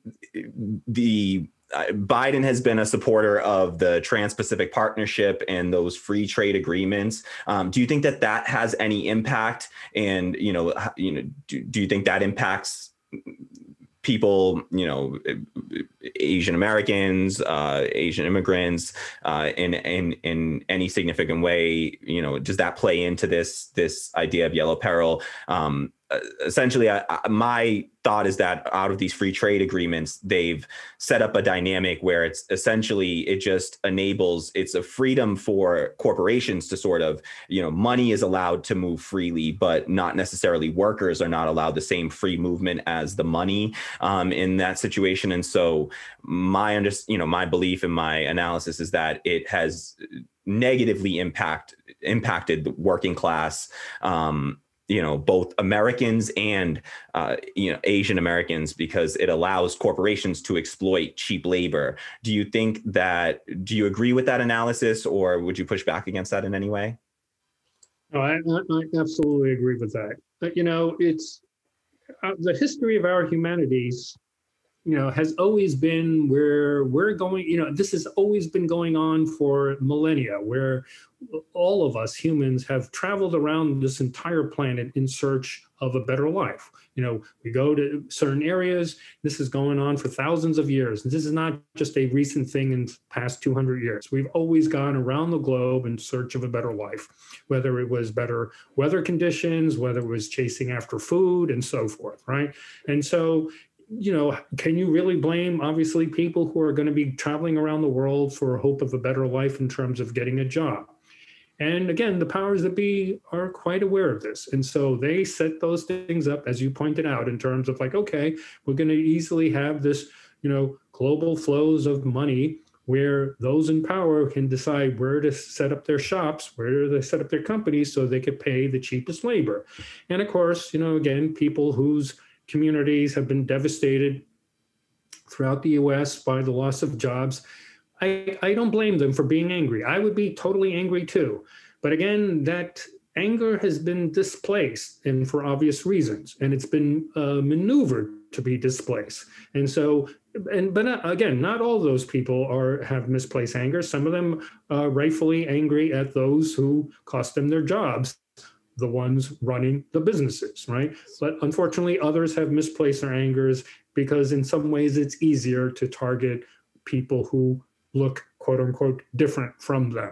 the Biden has been a supporter of the Trans-Pacific Partnership and those free trade agreements. Um, do you think that that has any impact? And, you know, you know, do, do you think that impacts people, you know, Asian Americans, uh, Asian immigrants uh, in, in, in any significant way? You know, does that play into this, this idea of yellow peril? Um, essentially, I, I, my thought is that out of these free trade agreements, they've set up a dynamic where it's essentially, it just enables, it's a freedom for corporations to sort of, you know, money is allowed to move freely, but not necessarily workers are not allowed the same free movement as the money um, in that situation. And so my, under, you know, my belief and my analysis is that it has negatively impact, impacted the working class, um, you know, both Americans and, uh, you know, Asian Americans, because it allows corporations to exploit cheap labor. Do you think that, do you agree with that analysis, or would you push back against that in any way? No, I, I absolutely agree with that. But, you know, it's uh, the history of our humanities, you know, has always been where we're going, you know, this has always been going on for millennia, where all of us humans have traveled around this entire planet in search of a better life. You know, we go to certain areas, this is going on for thousands of years. This is not just a recent thing in the past two hundred years. We've always gone around the globe in search of a better life, whether it was better weather conditions, whether it was chasing after food and so forth, right? And so, you know, can you really blame, obviously, people who are going to be traveling around the world for hope of a better life in terms of getting a job? And again, the powers that be are quite aware of this. And so they set those things up, as you pointed out, in terms of like, okay, we're going to easily have this, you know, global flows of money where those in power can decide where to set up their shops, where they set up their companies so they could pay the cheapest labor. And of course, you know, again, people whose communities have been devastated throughout the U S by the loss of jobs, I, I don't blame them for being angry. I would be totally angry too. But again, that anger has been displaced, and for obvious reasons, and it's been uh, maneuvered to be displaced. And so, and but not, again, not all those people are have misplaced anger. Some of them are rightfully angry at those who cost them their jobs, the ones running the businesses, right? But unfortunately, others have misplaced their angers because in some ways it's easier to target people who look, quote unquote, different from them.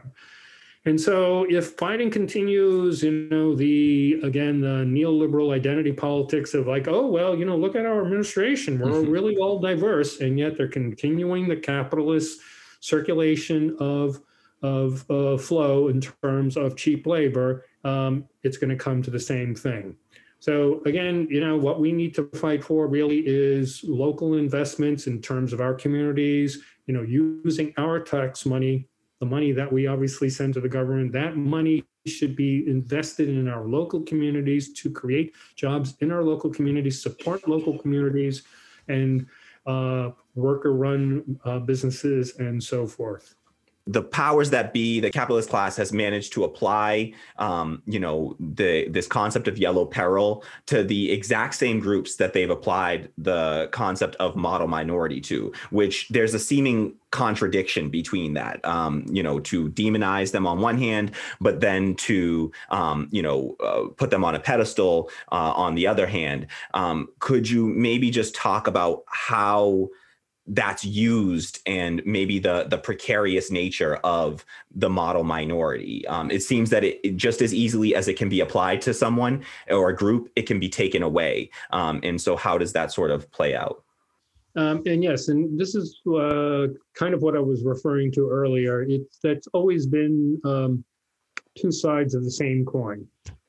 And so if Biden continues, you know, the, again, the neoliberal identity politics of like, oh, well, you know, look at our administration, we're mm-hmm. really all diverse, and yet they're continuing the capitalist circulation of, of uh, flow in terms of cheap labor, Um, it's going to come to the same thing. So again, you know, what we need to fight for really is local investments in terms of our communities, you know, using our tax money, the money that we obviously send to the government, that money should be invested in our local communities to create jobs in our local communities, support local communities and uh, worker-run uh, businesses and so forth. the powers that be, the capitalist class, has managed to apply, um, you know, the this concept of yellow peril to the exact same groups that they've applied the concept of model minority to, which there's a seeming contradiction between that, um, you know, to demonize them on one hand, but then to, um, you know, uh, put them on a pedestal uh, on the other hand. Um, could you maybe just talk about how that's used and maybe the the precarious nature of the model minority? Um, it seems that it, it just as easily as it can be applied to someone or a group, it can be taken away. Um, and so how does that sort of play out? Um, and yes, and this is uh, kind of what I was referring to earlier. It's that's always been um, two sides of the same coin,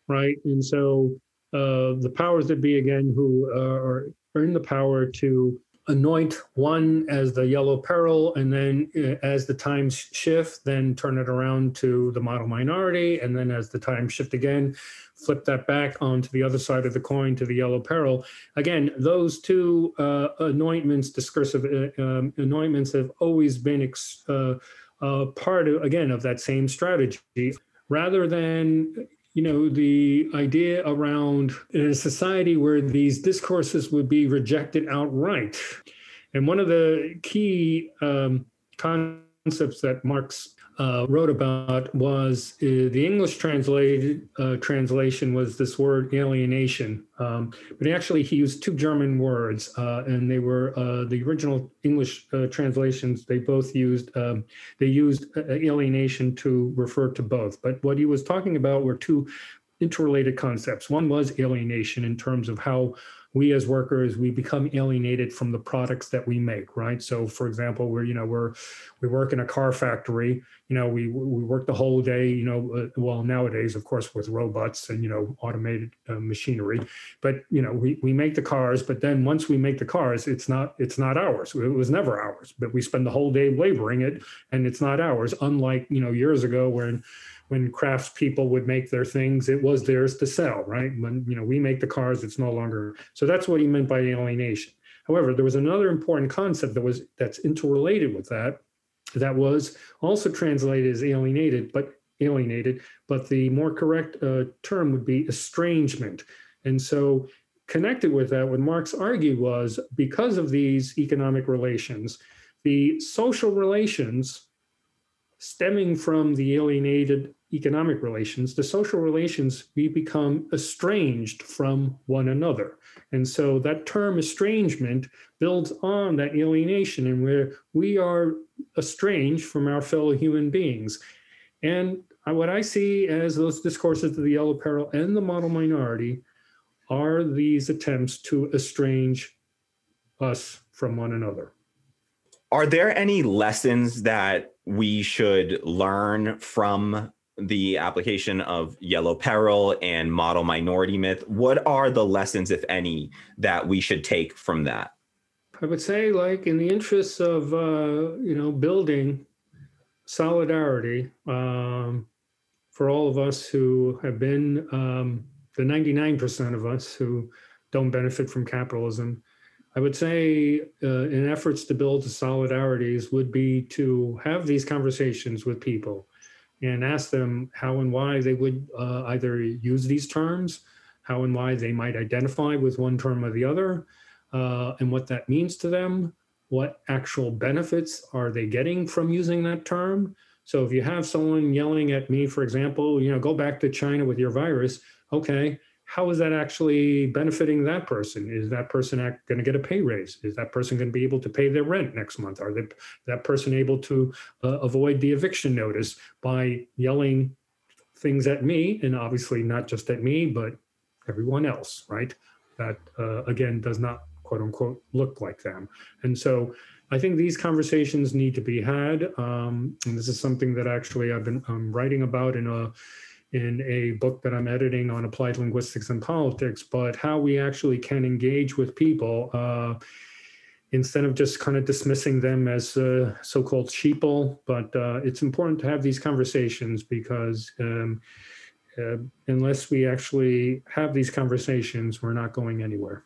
right? And so uh, the powers that be, again, who uh, are earn the power to anoint one as the yellow peril, and then uh, as the times shift, then turn it around to the model minority, and then as the times shift again, flip that back onto the other side of the coin to the yellow peril. Again, those two uh, anointments, discursive uh, um, anointments, have always been ex- uh, uh, part of, again, of that same strategy, rather than, you know, the idea around in a society where these discourses would be rejected outright. And one of the key um, concepts that Marx uh, wrote about was uh, the English translated uh, translation was this word alienation. Um, but actually, he used two German words, uh, and they were uh, the original English uh, translations. They both used um, they used alienation to refer to both. But what he was talking about were two interrelated concepts. One was alienation in terms of how we as workers, we become alienated from the products that we make, right? So for example, we're, you know, we're, we work in a car factory, you know, we we work the whole day, you know, uh, well, nowadays, of course, with robots and, you know, automated uh, machinery, but, you know, we, we make the cars, but then once we make the cars, it's not, it's not ours. It was never ours, but we spend the whole day laboring it and it's not ours. Unlike, you know, years ago when, when craftspeople would make their things, it was theirs to sell, right? When, you know, we make the cars, it's no longer. So that's what he meant by alienation. However, there was another important concept that was that's interrelated with that, that was also translated as alienated, but alienated. But the more correct uh, term would be estrangement. And so connected with that, what Marx argued was because of these economic relations, the social relations stemming from the alienated economic relations, the social relations, we become estranged from one another. And so that term estrangement builds on that alienation and where we are estranged from our fellow human beings. And what I see as those discourses of the yellow peril and the model minority are these attempts to estrange us from one another. Are there any lessons that we should learn from the application of Yellow Peril and Model Minority Myth? What are the lessons, if any, that we should take from that? I would say, like, in the interests of, uh, you know, building solidarity um, for all of us who have been, um, the ninety-nine percent of us who don't benefit from capitalism, I would say uh, in efforts to build solidarities would be to have these conversations with people and ask them how and why they would uh, either use these terms, how and why they might identify with one term or the other, uh, and what that means to them, what actual benefits are they getting from using that term. So if you have someone yelling at me, for example, you know, go back to China with your virus, okay, how is that actually benefiting that person? Is that person going to get a pay raise? Is that person going to be able to pay their rent next month? Are they, that person able to uh, avoid the eviction notice by yelling things at me? And obviously not just at me, but everyone else, right? That, uh, again, does not, quote unquote, look like them. And so I think these conversations need to be had. Um, and this is something that actually I've been um, writing about in a in a book that I'm editing on applied linguistics and politics, but how we actually can engage with people uh, instead of just kind of dismissing them as uh, so-called sheeple. But uh, it's important to have these conversations because um, uh, unless we actually have these conversations, we're not going anywhere.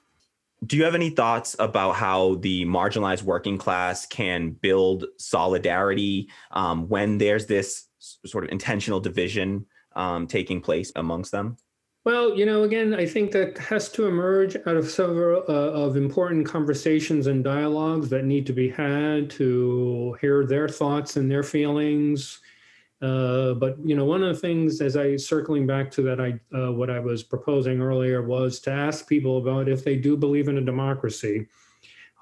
Do you have any thoughts about how the marginalized working class can build solidarity um, when there's this sort of intentional division um, taking place amongst them? Well, you know, again, I think that has to emerge out of several uh, of important conversations and dialogues that need to be had to hear their thoughts and their feelings. Uh, but, you know, one of the things, as I circling back to that, I uh, what I was proposing earlier was to ask people about if they do believe in a democracy.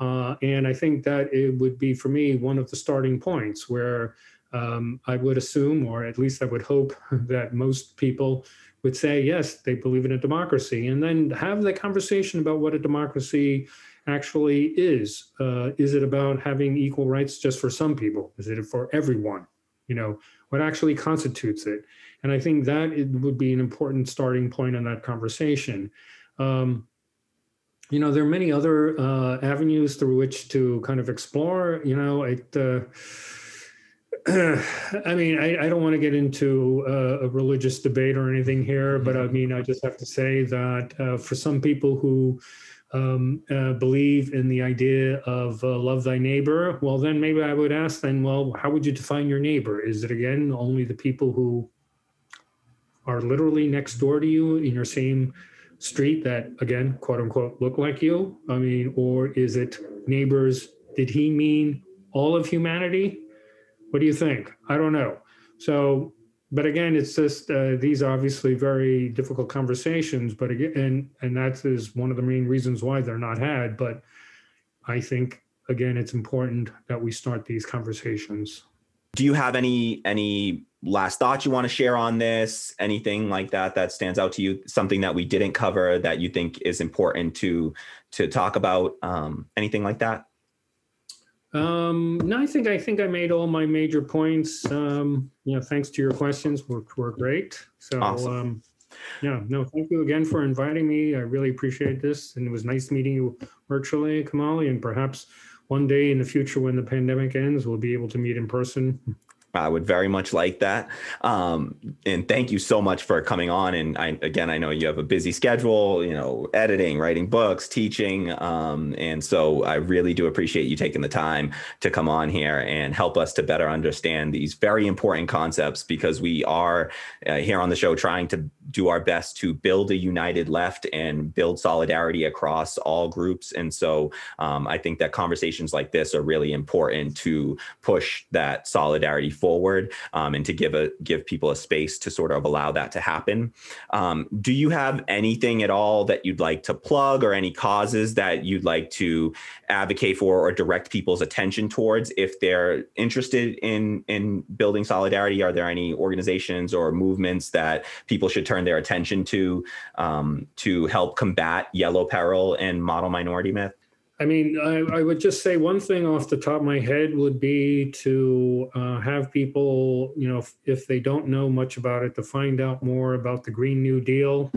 Uh, and I think that it would be, for me, one of the starting points where um, I would assume, or at least I would hope, that most people would say, yes, they believe in a democracy, and then have the conversation about what a democracy actually is. Uh, is it about having equal rights just for some people? Is it for everyone? You know, what actually constitutes it? And I think that it would be an important starting point in that conversation. Um, you know, there are many other uh, avenues through which to kind of explore, you know, it, uh, I mean, I, I don't want to get into uh, a religious debate or anything here, but I mean, I just have to say that uh, for some people who um, uh, believe in the idea of uh, love thy neighbor, well, then maybe I would ask then, well, how would you define your neighbor? Is it, again, only the people who are literally next door to you in your same street that, again, quote unquote, look like you? I mean, or is it neighbors? Did he mean all of humanity? What do you think? I don't know. So, but again, it's just, uh, these are obviously very difficult conversations, but again, and, and that is one of the main reasons why they're not had. But I think, again, it's important that we start these conversations. Do you have any, any last thoughts you want to share on this? Anything like that, that stands out to you? Something that we didn't cover that you think is important to, to talk about? Um, anything like that? Um, no, I think I think I made all my major points. Um, you know, thanks to your questions, were were great. So, awesome. um, yeah, no, thank you again for inviting me. I really appreciate this, and it was nice meeting you virtually, Kamali. And perhaps one day in the future, when the pandemic ends, we'll be able to meet in person. I would very much like that. Um, and thank you so much for coming on. And I, again, I know you have a busy schedule, you know, editing, writing books, teaching. Um, and so I really do appreciate you taking the time to come on here and help us to better understand these very important concepts, because we are uh, here on the show trying to do our best to build a united left and build solidarity across all groups. And so um, I think that conversations like this are really important to push that solidarity forward. forward um, and to give a give people a space to sort of allow that to happen. Um, do you have anything at all that you'd like to plug, or any causes that you'd like to advocate for or direct people's attention towards if they're interested in in building solidarity? Are there any organizations or movements that people should turn their attention to um, to help combat Yellow Peril and Model Minority Myth? I mean, I, I would just say one thing off the top of my head would be to uh, have people, you know, if, if they don't know much about it, to find out more about the Green New Deal.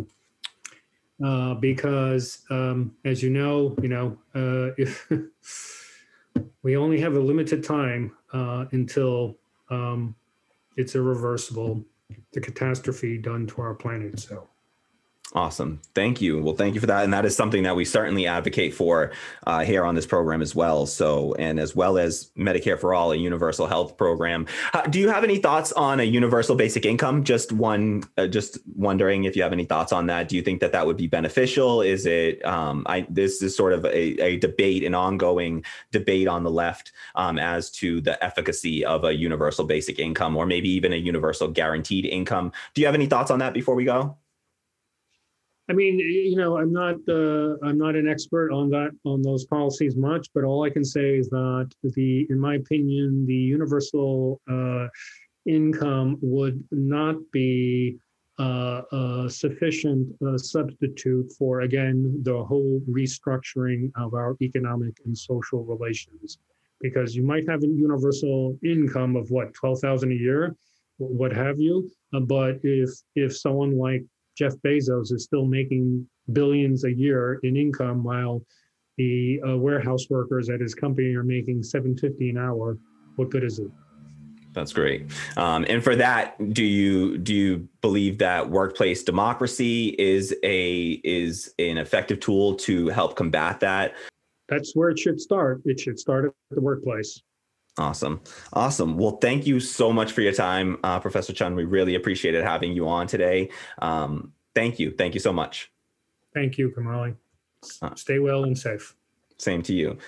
Uh, because, um, as you know, you know, uh, if we only have a limited time uh, until um, it's irreversible, the catastrophe done to our planet. So. Awesome. Thank you. Well, thank you for that. And that is something that we certainly advocate for uh, here on this program as well. So, and as well as Medicare for All, a universal health program. Uh, do you have any thoughts on a universal basic income? Just one, uh, just wondering if you have any thoughts on that. Do you think that that would be beneficial? Is it, um, I, this is sort of a, a debate, an ongoing debate on the left um, as to the efficacy of a universal basic income, or maybe even a universal guaranteed income. Do you have any thoughts on that before we go? I mean, you know, I'm not uh, I'm not an expert on that on those policies much, but all I can say is that the, in my opinion, the universal uh, income would not be uh, a sufficient uh, substitute for, again, the whole restructuring of our economic and social relations, because you might have a universal income of what, twelve thousand a year, what have you, uh, but if if someone like Jeff Bezos is still making billions a year in income, while the uh, warehouse workers at his company are making seven fifty an hour. What good is it? That's great. Um, and for that, do you do you believe that workplace democracy is a is an effective tool to help combat that? That's where it should start. It should start at the workplace. Awesome. Awesome. Well, thank you so much for your time, uh, Professor Chun. We really appreciated having you on today. Um, thank you. Thank you so much. Thank you, Kamali. Stay well and safe. Same to you.